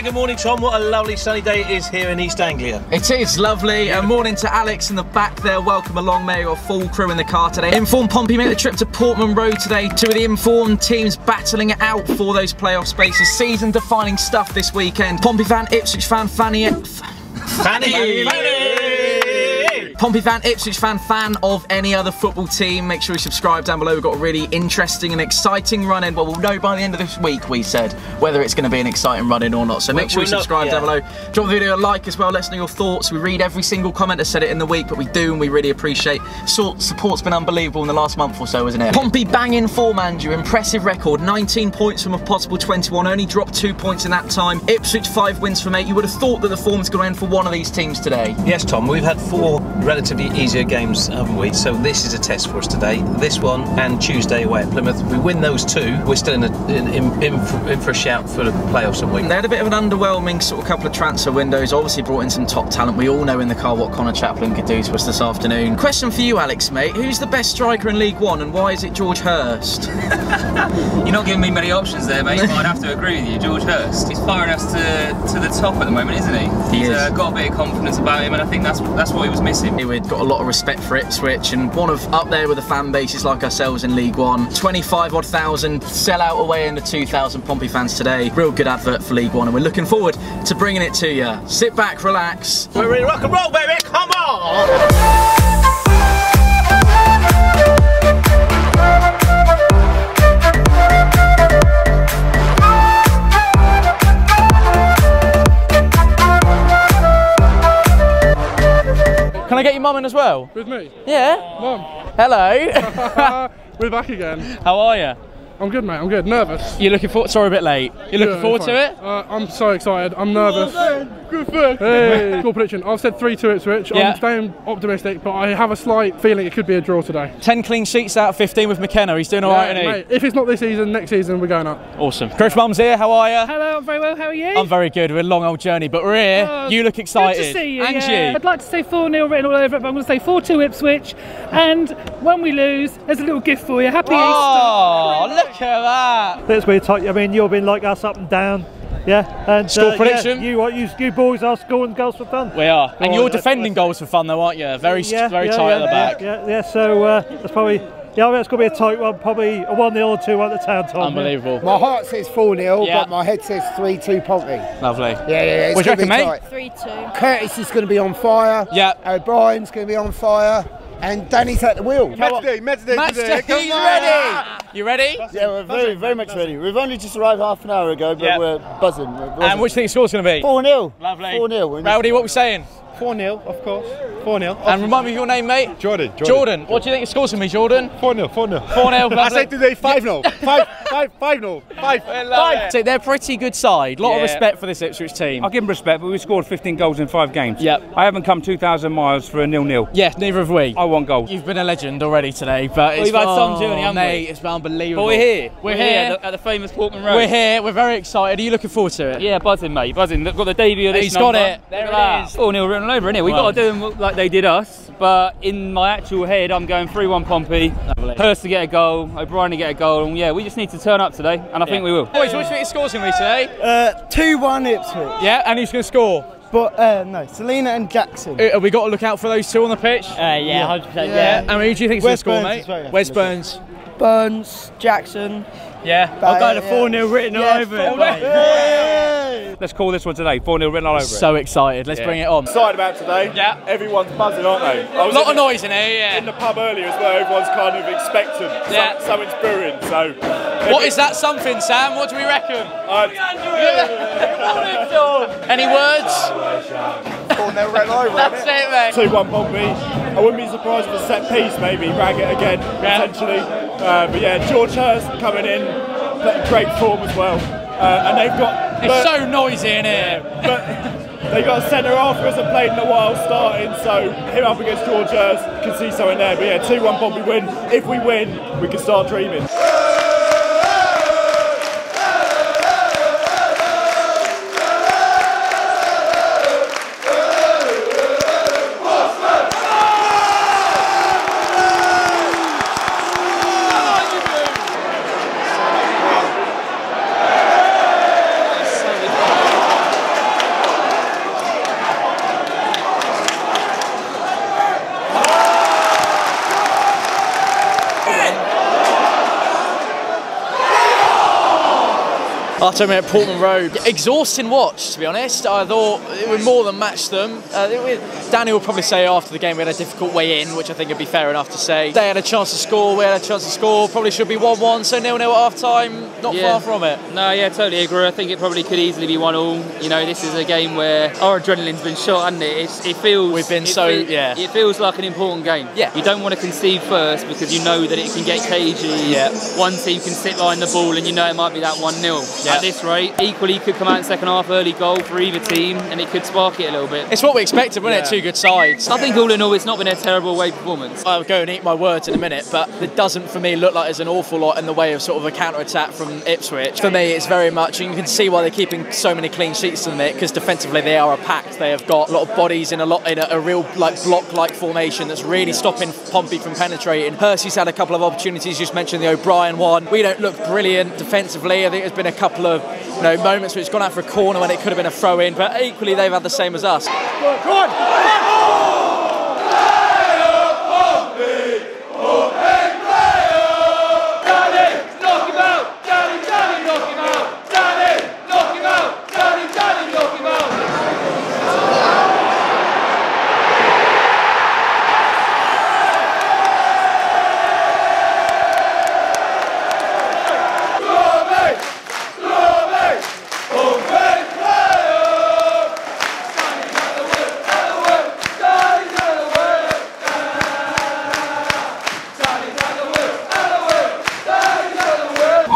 Yeah, good morning, Tom. What a lovely sunny day it is here in East Anglia. It is lovely. Yeah. A morning to Alex in the back there. Welcome along, mate. Your full crew in the car today. Inform Pompey made the trip to Portman Road today. Two of the Inform teams battling it out for those playoff spaces. Season-defining stuff this weekend. Pompey fan, Ipswich fan, Pompey fan, Ipswich fan of any other football team. Make sure you subscribe down below. We've got a really interesting and exciting run-in. Well, we'll know by the end of this week, we said, whether it's going to be an exciting run-in or not. So make sure you subscribe down below. Drop the video a like as well. Let us know your thoughts. We read every single comment that said it in the week, but we do, and we really appreciate. Support's been unbelievable in the last month or so, isn't it? Pompey banging form, Andrew. Impressive record. 19 points from a possible 21. Only dropped 2 points in that time. Ipswich 5 wins from 8. You would have thought that the form's going to end for one of these teams today. Yes, Tom. We've had 4 relatively easier games, haven't we? So this is a test for us today. This one and Tuesday away at Plymouth. We win those two, we're still in for a shout for the playoffs, aren't we? They had a bit of an underwhelming sort of couple of transfer windows. Obviously brought in some top talent. We all know in the car what Connor Chaplin could do to us this afternoon. Question for you, Alex, mate. Who's the best striker in League One, and why is it George Hurst? You're not giving me many options there, mate. But I'd have to agree with you. George Hurst. He's firing us to the top at the moment, isn't he? He's got a bit of confidence about him, and I think that's what he was missing. We've got a lot of respect for Ipswich, and one of up there with the fan bases like ourselves in League One. 25,000 odd sell out away under 2,000 Pompey fans today. Real good advert for League One, and we're looking forward to bringing it to you. Sit back, relax. We're in rock and roll, baby. Come on. Can I get your mum in as well? With me? Yeah. Mum. Hello. We're back again. How are you? I'm good, mate. I'm good. Nervous. You're looking forward. Sorry, a bit late. You're looking forward to it? I'm so excited. I'm nervous. Good first. Hey. Cool prediction. I've said 3-2 Ipswich. Yeah. I'm staying optimistic, but I have a slight feeling it could be a draw today. 10 clean sheets out of 15 with McKenna. He's doing all right, isn't he? If it's not this season, next season we're going up. Awesome. Chris, mum's here. How are you? Hello. I'm very well. How are you? I'm very good. We're a long old journey, but we're here. You look excited. Good to see you. And you. I'd like to say 4-0 written all over it, but I'm going to say 4-2 Ipswich. And when we lose, there's a little gift for you. Happy Easter. Oh, look at that. It's been tight. I mean, you've been like us up and down. Yeah, and score prediction. Yeah, you boys are scoring goals for fun. We are, and you're defending goals for fun, though, aren't you? Very tight at the back. Yeah. So that's probably. Yeah, I mean, it's going to be a tight one, probably a 1-0 or 2-1 to Town. Unbelievable. Yeah. My heart says 4-0, but my head says 3-2 Pompey. Lovely. Yeah. What do you reckon, mate? 3-2. Curtis is going to be on fire. Yeah. O'Brien's going to be on fire. And Danny's at the wheel. Match day. He's ready. You ready? Yeah, we're very much ready. We've only just arrived half an hour ago, but we're buzzing. And which do you think the score's going to be? 4-0. Lovely. 4-0. Rowdy, what are we saying? 4-0, of course. 4-0. And remind me of your name, mate? Jordan. Jordan. What do you think the score's going to be, Jordan? 4-0. 4-0. 4-0. I said today 5-0. 5-0. 5-5. So they're a pretty good side. Lot of respect for this Ipswich team. I give them respect, but we scored 15 goals in 5 games. Yep. I haven't come 2,000 miles for a 0-0. Yeah, neither have we. I want goals. You've been a legend already today, but it's... We've had some journey, haven't we? It's been unbelievable. But we're here. We're here at the famous Portman Road. We're here. We're very excited. Are you looking forward to it? Yeah, buzzing, mate. Buzzing. We've got the debut of this number. He's got it. There it is. 4-0 written all over, innit? We've got to do them like they did us, but in my actual head, I'm going 3-1 Pompey. Hurst to get a goal, O'Brien to get a goal, and yeah, we just need to turn up today, and I think we will. Boys, what do you think the score's going to be today? 2-1 Ipswich. Yeah, and who's going to score? But no, Selena and Jackson. Have we got to look out for those two on the pitch? Yeah, 100%. Yeah. And who do you think's going to score, mate? Where's Burns? Burns, Jackson. Yeah, I've got a 4-0 written all over it. Yay! Let's call this one today, 4-0 written all over it. So excited, let's bring it on. Excited about today. Yeah. Everyone's buzzing, aren't they? A lot of noise in here, yeah. In the pub earlier as well, everyone's kind of expecting. Yeah. Something's brewing, so... What is that something, Sam? What do we reckon? Any words? 4-0 written all over it. That's it, mate. 2-1 Pompey. I wouldn't be surprised if a set piece maybe Raggett again, potentially. But yeah, George Hurst coming in, great form as well. And they've got... It's so noisy in here. But they've got a centre half who hasn't played in a while starting, so him up against George Hurst, can see something there. But yeah, 2-1 Pompey win. If we win, we can start dreaming. after him at Portman Road. Exhausting watch, to be honest. I thought we more than matched them. Daniel will probably say after the game we had a difficult way in, which I think would be fair enough to say. They had a chance to score, we had a chance to score, probably should be 1-1, so 0-0 at half-time, not far from it. No, yeah, totally agree. I think it probably could easily be 1-1. You know, this is a game where our adrenaline's been shot, hasn't it? It feels like an important game. Yeah. You don't want to concede first because you know that it can get cagey. Yeah. One team can sit behind the ball and you know it might be that 1-0. Yeah. At this rate, equally could come out in second half, early goal for either team, and it could spark it a little bit. It's what we expected, wasn't it? Two good sides. I think all in all, it's not been a terrible away performance. I'll go and eat my words in a minute, but it doesn't, for me, look like there's an awful lot in the way of sort of a counter-attack from Ipswich. For me, it's very much, and you can see why they're keeping so many clean sheets in it, because defensively they are a pack. They have got a lot of bodies in a real like block-like formation that's really stopping Pompey from penetrating. Hurst's had a couple of opportunities. You just mentioned the O'Brien one. We don't look brilliant defensively. I think there's been a couple of moments where it's gone out for a corner when it could have been a throw-in, but equally they've had the same as us. Go on. Go on.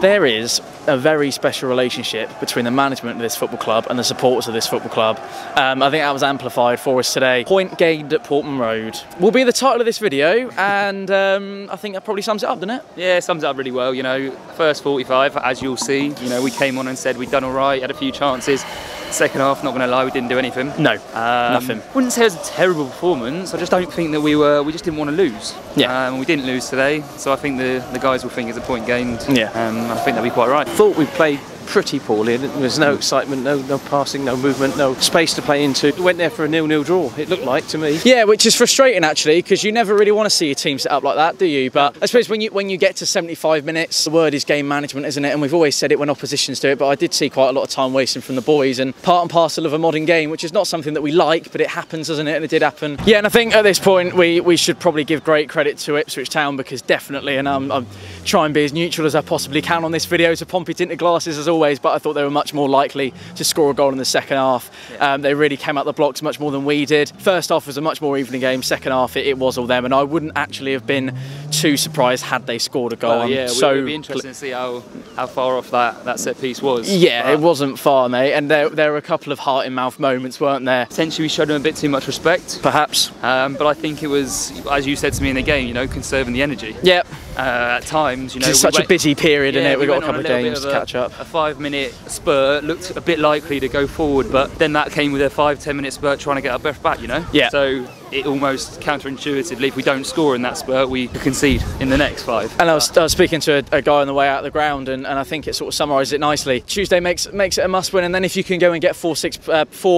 There is a very special relationship between the management of this football club and the supporters of this football club. I think that was amplified for us today. Point gained at Portman Road will be the title of this video, and I think that probably sums it up, doesn't it? Yeah, it sums it up really well. You know, first 45, as you'll see, you know, we came on and said we'd done all right, had a few chances. Second half, not going to lie, we didn't do anything. No, nothing. Wouldn't say it was a terrible performance. I just don't think that we just didn't want to lose. Yeah. We didn't lose today, so I think the guys will think it's a point gained. Yeah. I think they'll be quite right. I thought we played pretty poorly. There's no excitement, no passing, no movement, no space to play into. Went there for a 0-0 draw, it looked like to me. Yeah, which is frustrating actually, because you never really want to see your team set up like that, do you? But I suppose when you get to 75 minutes, the word is game management, isn't it? And we've always said it when oppositions do it, but I did see quite a lot of time wasting from the boys, and part and parcel of a modern game, which is not something that we like, but it happens, doesn't it? And it did happen. Yeah, and I think at this point we should probably give great credit to Ipswich Town, because definitely, and I'm trying to be as neutral as I possibly can on this video, to Pompey tinted glasses as always, but I thought they were much more likely to score a goal in the second half. Yeah. They really came out the blocks much more than we did. First half was a much more even game. Second half, it was all them, and I wouldn't actually have been too surprised had they scored a goal. Well, yeah, so it would be interesting to see how far off that set piece was. Yeah, but it wasn't far, mate, and there were a couple of heart-in-mouth moments, weren't there? Potentially we showed them a bit too much respect. Perhaps. But I think it was, as you said to me in the game, you know, conserving the energy. Yep. At times, you know, it's such a busy period, isn't it? We've got a couple of games to catch up. A 5-minute spurt, looked a bit likely to go forward, but then that came with a 5-10 minute spurt trying to get our breath back, you know? Yeah. So it almost counterintuitively, if we don't score in that spurt, we concede in the next 5. And I was speaking to a guy on the way out of the ground, and I think it sort of summarises it nicely. Tuesday makes it a must win, and then if you can go and get four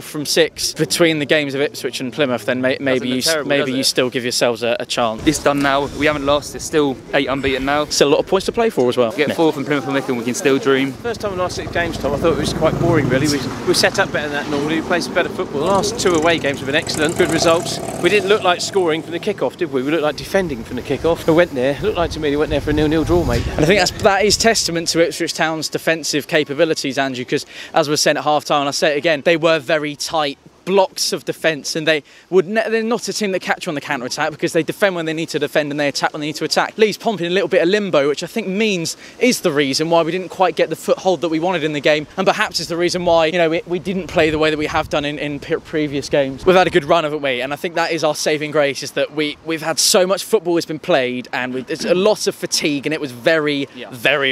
from six between the games of Ipswich and Plymouth, then maybe you still give yourselves a chance. It's done now, we haven't lost, it's still 8 unbeaten now. Still a lot of points to play for as well. Get 4 from Plymouth and Wigan, we can still dream. First time in the last 6 games, Tom, I thought it was quite boring really. We set up better than that normally, we played some better football. The last 2 away games have been excellent, good results. We didn't look like scoring from the kick-off, did we? We looked like defending from the kick-off. It looked like to me we went there for a 0-0 draw, mate. And I think that is testament to Ipswich Town's defensive capabilities, Andrew, because as was said at half-time, and I say it again, they were very tight blocks of defence, and they're not a team that catch on the counter-attack, because they defend when they need to defend and they attack when they need to attack. Leaves Pompey in a little bit of limbo, which I think is the reason why we didn't quite get the foothold that we wanted in the game, and perhaps is the reason why, you know, we didn't play the way that we have done in previous games. We've had a good run, haven't we? And I think that is our saving grace, is that we've had so much football that's been played, and there's a lot of fatigue, and it was very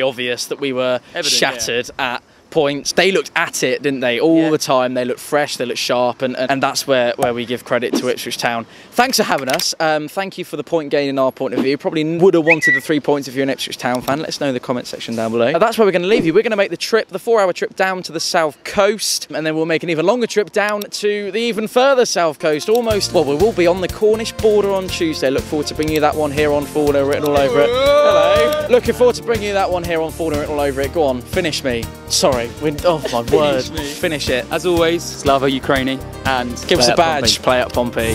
obvious that we were shattered at points. They looked at it, didn't they, all the time. They looked fresh, they looked sharp, and that's where we give credit to Ipswich Town. Thanks for having us. Thank you for the point gain in our point of view. Probably would have wanted the 3 points if you're an Ipswich Town fan. Let us know in the comment section down below. That's where we're going to leave you. We're going to make the trip, the 4-hour trip down to the south coast, and then we'll make an even longer trip down to the even further south coast. Almost, well, we will be on the Cornish border on Tuesday. Look forward to bringing you that one here on Fournil, written all over it. Hello. Looking forward to bringing you that one here on Fournil, written all over it. Go on, finish me. Sorry. sorry. Oh my word. Finish it. As always, Slava Ukraini, and give us a badge, play up Pompey.